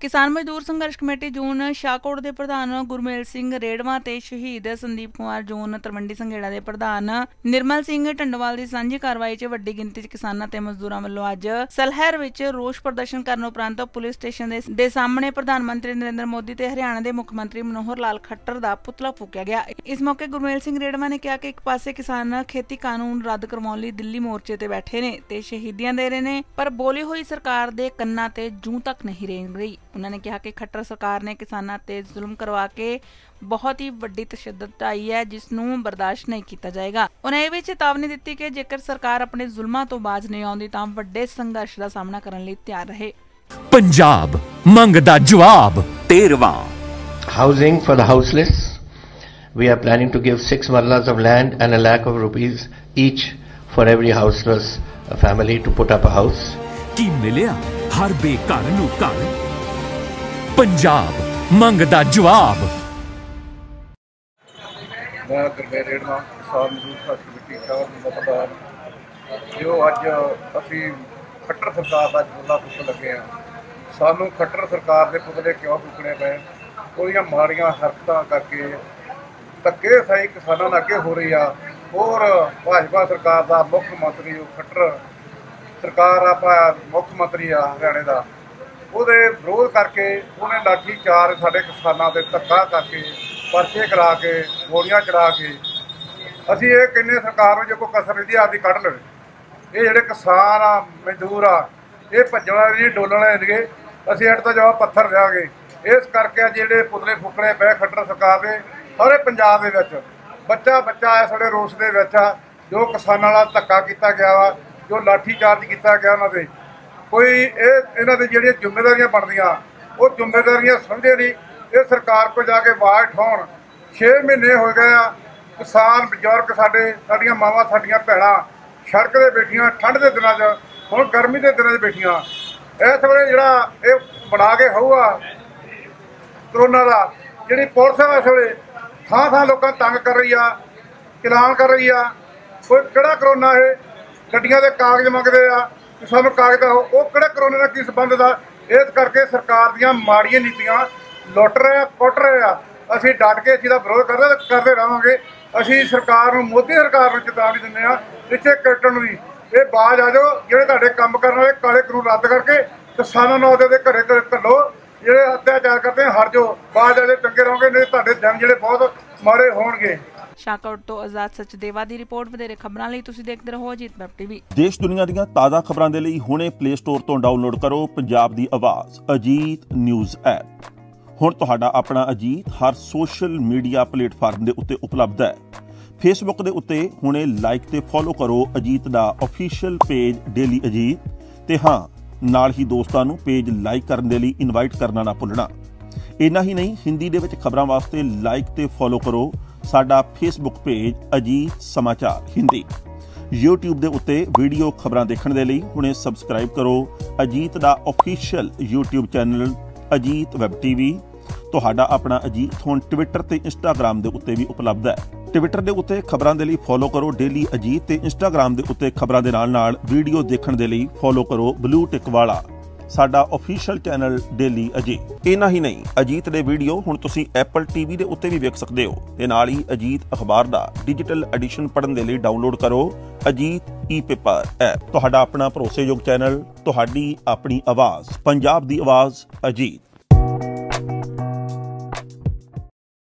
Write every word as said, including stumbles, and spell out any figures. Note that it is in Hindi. किसान मजदूर संघर्ष कमेटी जोन शाहकोट के प्रधान गुरमेल सिंह रेडवा ते शहीद संदीप कुमार जोन तरवंडी संघेड़ा के प्रधान निर्मल सिंह ढंडवाल की सांझी कार्रवाई च वड्डी गिनती च किसानां ते मजदूरां वल्लों अज सलहर विच रोष प्रदर्शन करन उपरंत पुलिस स्टेशन दे सामने प्रधानमंत्री नरेंद्र मोदी ते हरियाणा के मुख्यमंत्री मनोहर लाल खट्टर का पुतला फूकिया गया। इस मौके गुरमेल सिंह रेडवा ने कहा कि एक पासे किसान खेती कानून रद्द करवाउण लई दिल्ली मोर्चे ते बैठे ने ते शहीदियां दे रहे ने, पर बोली हुई सरकार दे कन्नां ते जूं तक नहीं रेंग रही। उन्होंने कहा कि खट्टर सरकार ने किसानों ते जुल्म करवा के बहुत ही वड्डी तशद्दद ढाई है जिसनूं बर्दाश्त नहीं किया जाएगा। उन्हें यह भी चेतावनी दी कि जेकर सरकार अपने जुल्मां तो बाज नहीं आउंदी तां वड्डे संघर्ष दा सामना करन लई तैयार रहे। पंजाब मंगदा जवाब तेरवा housing for the houseless we are planning to give six marlas of land and a lakh of rupees each for every houseless family to put up a house. की मिलिया हर बेकार नूं घर। पंजाब मंगदा जवाब। मैं गुरमेल रेडवा किसान मजदूर संघर्ष कमेटी शाहकोट दा प्रधान जो अज असी खट्टर सरकार का पुतला फूकण लगे हाँ। सानू खट्टर सरकार के पुतले क्यों फूकने पे? कोई माड़ियां हरकतां करके धक्के खाई किसानों नाल अगे हो रही आ। होर भाजपा सरकार का मुख्यमंत्री खट्टर सरकार आ मुख्यमंत्री आ हरियाणे का ਉਹਦੇ ਵਿਰੋਧ ਕਰਕੇ ਉਹਨੇ ਲਾਠੀਚਾਰ ਸਾਡੇ ਕਿਸਾਨਾਂ ਦੇ ਧੱਕਾ ਕਰਕੇ ਪਰਚੇ ਕਰਾ ਕੇ ਗੋਲੀਆਂ ਚਲਾ ਕੇ ਅਸੀਂ ਇਹ ਕਹਿੰਦੇ ਸਰਕਾਰ ਨੂੰ ਜੇ ਕੋਈ ਕਸਰ ਇਹਦੀ ਆਪਦੀ ਕੱਢ ਲਵੇ। ਇਹ ਜਿਹੜੇ ਕਿਸਾਨ ਆ ਮਜ਼ਦੂਰ ਆ ਇਹ ਭੱਜਣਾ ਨਹੀਂ ਡੋਲਣਾ ਇਹਨਗੇ ਅਸੀਂ ਹੱਟ ਤੋਂ ਜਵਾਬ ਪੱਥਰ ਲਿਆਂਗੇ। ਇਸ ਕਰਕੇ ਜਿਹੜੇ ਪੁਤਲੇ ਫੁੱਕਣੇ ਪਏ ਖੱਟਰ ਸਰਕਾਰ ਦੇ ਸਾਰੇ ਪੰਜਾਬ ਦੇ ਵਿੱਚ ਬੱਚਾ ਬੱਚਾ ਇਸ ਵੇਲੇ ਰੋਸ ਦੇ ਵਿੱਚ ਆ। ਜੋ ਕਿਸਾਨਾਂ ਨਾਲ ਧੱਕਾ ਕੀਤਾ ਗਿਆ ਵਾ ਜੋ ਲਾਠੀਚਾਰਜ ਕੀਤਾ ਗਿਆ ਉਹਨਾਂ 'ਤੇ कोई इन्हों की जोड़िया जिम्मेदारियां बनदियां वो जिम्मेदारियां समझे नहीं। ये सरकार को जाके आवाज़ उठाउण। छे महीने हो गए किसान बजुर्ग साडे साडियां मावां साडियां भैणां सड़क ते बैठियां ठंड के दिनों च हुण गर्मी के दिनों च बैठियां। इस वेले जिहड़ा ये बना के होऊगा करोना का जिहड़ी पुलिस आ इस वेले थां थां लोकां तंग कर रही आ चलान कर रही आ। कोई किहड़ा करोना है गड्डियां दे कागज़ मंगदे आ ਸਾਨੂੰ ਕਾਗਜ਼ ਦਾ ਉਹ ਕਿਹੜੇ ਕਰੋਨੇ ਨਾਲ ਕੀ ਸੰਬੰਧ ਦਾ। ਇਸ ਕਰਕੇ ਸਰਕਾਰ ਦੀਆਂ ਮਾੜੀਆਂ ਨੀਤੀਆਂ ਲੁੱਟ ਰਹੇ ਆ ਕੁੱਟ ਰਹੇ ਆ। ਅਸੀਂ ਡਟ ਕੇ ਜਿਹਦਾ ਵਿਰੋਧ ਕਰਦੇ ਕਰਦੇ ਰਹਾਂਗੇ। ਅਸੀਂ ਸਰਕਾਰ ਨੂੰ ਮੋਦੀ ਸਰਕਾਰ ਨੂੰ ਚੇਤਾਵਨੀ ਦਿੰਦੇ ਹਾਂ ਪਿੱਛੇ ਕੱਟਣ ਨੂੰ ਵੀ ਇਹ ਬਾਜ਼ ਆ ਜਾਓ। ਜਿਹੜੇ ਤੁਹਾਡੇ ਕੰਮ ਕਰਨ ਵਾਲੇ ਕਾਲੇ ਕਾਨੂੰਨ ਰੱਦ ਕਰਕੇ ਕਿਸਾਨਾਂ ਨੂੰ ਉਹਦੇ ਘਰੇ ਘਰੇ ਘੱਲੋ। ਜਿਹੜੇ ਅਤਿਆਚਾਰ ਕਰਦੇ ਹਰ ਜਾਓ ਬਾਜ਼ ਆ ਜਾਓ ਚੰਗੇ ਰਹੋਗੇ ਨਹੀਂ ਤੁਹਾਡੇ ਜਨ ਜਿਹੜੇ ਬਹੁਤ ਮਾੜੇ ਹੋਣਗੇ। शाहकोट तो आजाद सचदेवा की रिपोर्ट। वधेरे खबरां लई तुसीं देखदे रहो अजीत वेब टीवी। देश दुनिया दीयां ताज़ा खबरां दे लई हुणे प्ले स्टोर तो डाउनलोड करो पंजाब दी आवाज़ अजीत न्यूज़ ऐप। हुण तुहाडा अपना अजीत हर सोशल मीडिया प्लेटफार्म दे उत्ते उपलब्ध है। फेसबुक दे उत्ते हुणे लाइक ते फॉलो करो अजीत दा ऑफिशियल पेज डेली अजीत ते हां नाल ही दोस्तां नूं पेज लाइक करन दे लई इनवाइट करना ना भुलना। इन्ना ही नहीं हिंदी दे विच खबरां वास्ते लाइक ते फॉलो करो साडा फेसबुक पेज अजीत समाचार हिंदी। यूट्यूब के उत्ते वीडियो खबरां देखण दे लई हुणे सबसक्राइब करो अजीत दा official YouTube channel Ajit web TV. तुहाडा अपना अजीत हुण ट्विटर ते इंस्टाग्राम के उत्ते भी उपलब्ध है। ट्विटर के उत्ते खबरां दे लई फॉलो करो डेली अजीत ते इंस्टाग्राम के उत्ते खबरां दे नाल नाल वीडियो देखण दे लई फॉलो करो ब्लू टिक वाला साडा ऑफिशियल चैनल डेली अजीत। इन्ना ही नहीं अजीत दे वीडियो हुण तुसीं एप्पल टीवी दे उत्ते भी वेख सकदे हो ते नाल ही अजीत अखबार दा डिजिटल एडिशन पढ़न दे लई डाउनलोड करो अजीत ई पेपर ऐप। तुहाडा अपना भरोसेयोग चैनल तुहाडी अपनी आवाज़ पंजाब दी आवाज़ अजीत।